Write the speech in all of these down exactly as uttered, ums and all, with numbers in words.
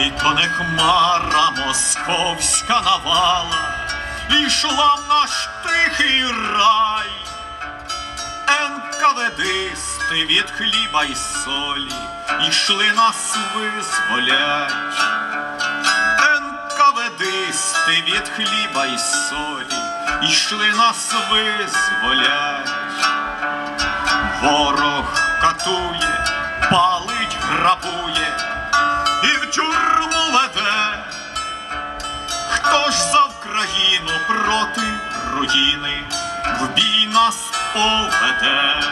й то не хмара московська навала, ішла в наш тихий рай. НКВДисти від хліба й солі ішли нас визволять. НКВДисти від хліба й солі ішли нас визволять. Ворог катує, палить, грабує і в тюрму веде. Хто ж за Україну проти руїни в бій нас поведе?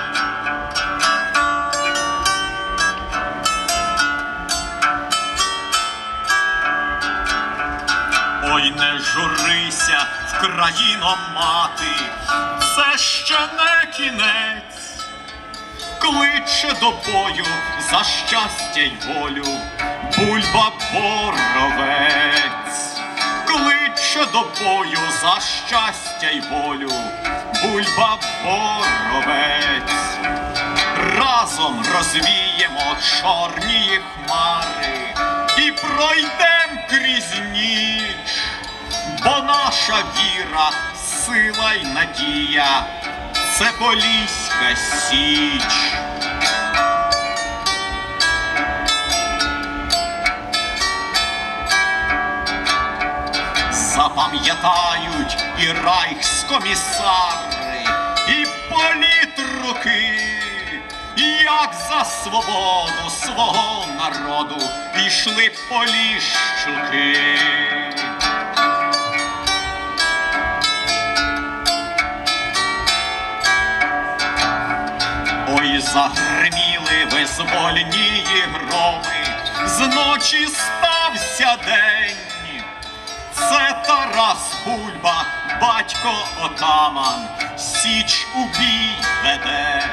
Ой, не журися, в країно мати, це ще не кінець. Кличе до бою за щастя й волю Бульба-Боровець. Кличе до бою за щастя й волю Бульба-Боровець. Разом розвіємо чорні хмари і пройдем крізь ніч, бо наша віра, сила й надія – це Поліська Січ. Запам'ятають і рейхскомісари, і політруки, як за свободу свого народу пішли поліщуки. Ой, загриміли визвольні громи, зночі стався день. Це Тарас Бульба, батько отаман, Січ у бій веде.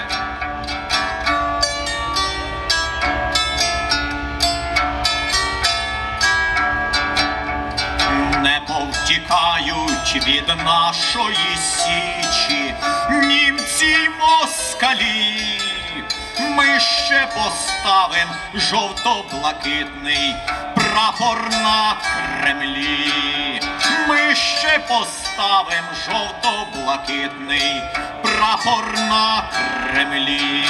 Не повтікають від нашої Січі німці й москалі. Ми ще поставим жовто-блакитний прапор на Кремлі. Ми ще поставим жовто-блакитний прапор на Кремлі.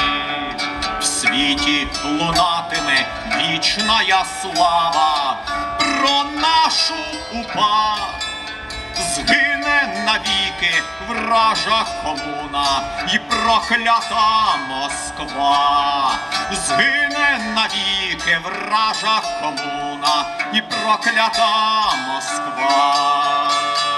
В світі лунатиме вічна слава про нашу УПА. Згине навіки вража комуна і проклята Москва. Згине навіки вража комуна і проклята Москва.